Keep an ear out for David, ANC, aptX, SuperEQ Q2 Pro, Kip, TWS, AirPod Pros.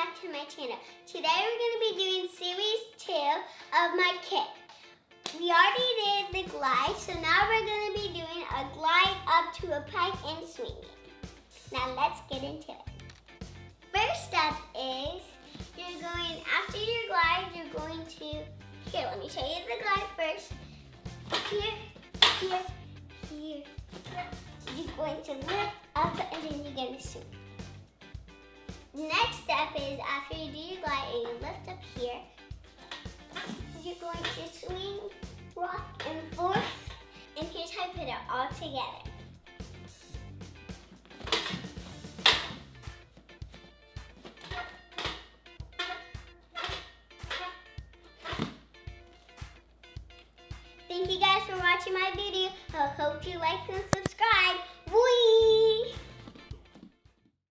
back to my channel. Today we're going to be doing series 2 of my Kip. We already did the glide, so now we're going to be doing a glide up to a pipe and swinging. Now let's get into it. First step is you're going, after your glide, you're going to, here, let me show you the glide first. Here, here, here, here. You're going to lift up and then you're going to swing. The next step is after you do your glide and you lift up here, you're going to swing, rock, and forth, and here's how I put it all together. Thank you guys for watching my video. I hope you like and subscribe.